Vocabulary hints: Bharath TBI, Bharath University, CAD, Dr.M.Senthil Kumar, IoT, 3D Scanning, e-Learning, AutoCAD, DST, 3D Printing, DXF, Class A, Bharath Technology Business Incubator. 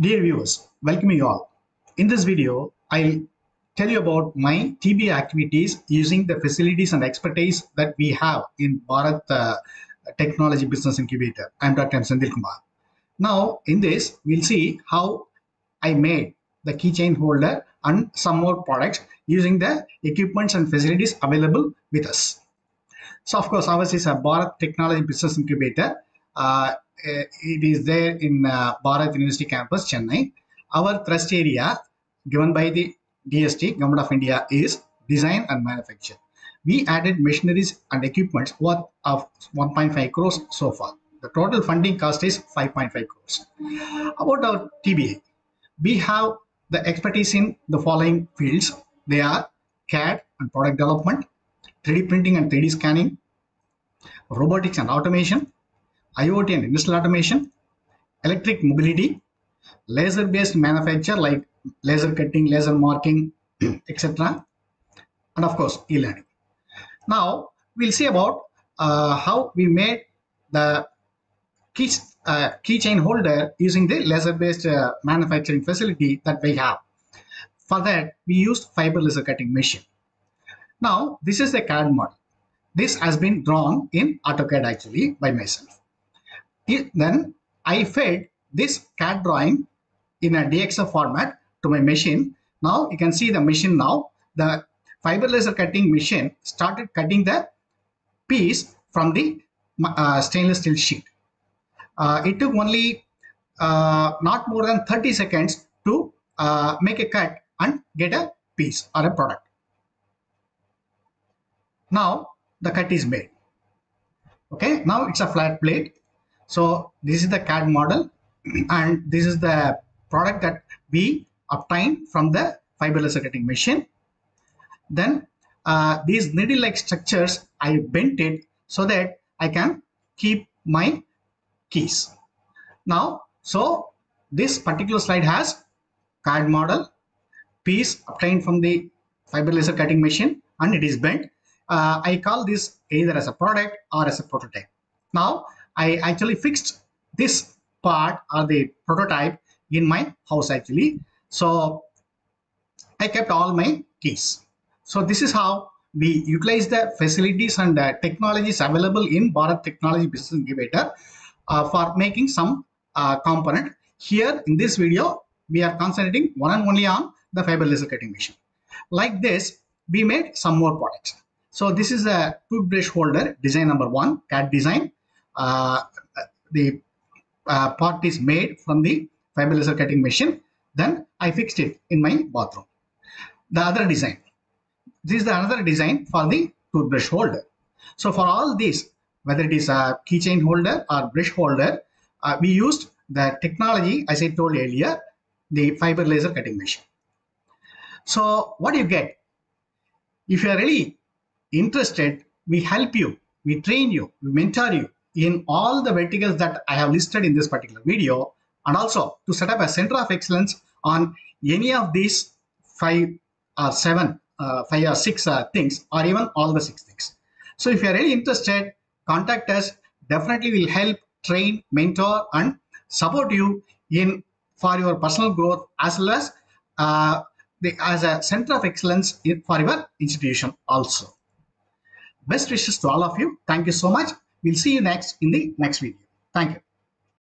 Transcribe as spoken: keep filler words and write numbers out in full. Dear viewers, welcome you all. In this video, I'll tell you about my T B activities using the facilities and expertise that we have in Bharath uh, Technology Business Incubator. I'm Doctor M. Senthil Kumar. Now, in this, we'll see how I made the keychain holder and some more products using the equipments and facilities available with us. So, of course, ours is a Bharath Technology Business Incubator. Uh, it is there in uh, Bharath University campus, Chennai. Our thrust area given by the D S T, Government of India, is design and manufacture. We added machineries and equipments worth of one point five crores so far. The total funding cost is five point five crores. About our T B A, we have the expertise in the following fields. They are C A D and product development, three D printing and three D scanning, robotics and automation, I O T and industrial automation, electric mobility, laser-based manufacture like laser cutting, laser marking, et cetera, and of course e-learning. Now we'll see about uh, how we made the key uh, keychain holder using the laser-based uh, manufacturing facility that we have. For that, we used fiber laser cutting machine. Now this is the C A D model. This has been drawn in AutoCAD actually by myself. Then I fed this C A D drawing in a D X F format to my machine. Now you can see the machine now. The fiber laser cutting machine started cutting the piece from the uh, stainless steel sheet. Uh, it took only uh, not more than thirty seconds to uh, make a cut and get a piece or a product. Now the cut is made. Okay, now it's a flat plate. So this is the C A D model and this is the product that we obtained from the fiber laser cutting machine. Then uh, these needle-like structures, I bent it so that I can keep my keys. Now, so this particular slide has C A D model, piece obtained from the fiber laser cutting machine, and it is bent. Uh, I call this either as a product or as a prototype. Now, I actually fixed this part or the prototype in my house actually. So I kept all my keys. So this is how we utilize the facilities and the technologies available in Bharath Technology Business Incubator uh, for making some uh, component. Here in this video, we are concentrating one and only on the fiber laser cutting machine. Like this, we made some more products. So this is a toothbrush holder, design number one, C A D design. Uh, the uh, part is made from the fiber laser cutting machine. Then I fixed it in my bathroom. The other design. This is the another design for the toothbrush holder. So for all these, whether it is a keychain holder or brush holder, uh, we used the technology, as I told earlier, the fiber laser cutting machine. So what do you get? If you are really interested, we help you, we train you, we mentor you in all the verticals that I have listed in this particular video. And also to set up a center of excellence on any of these five or seven, uh, five or six uh, things, or even all the six things. So if you are really interested, contact us. Definitely will help, train, mentor, and support you in for your personal growth as well as uh, the, as a center of excellence in, for your institution also. Best wishes to all of you. Thank you so much. We'll see you next in the next video. Thank you.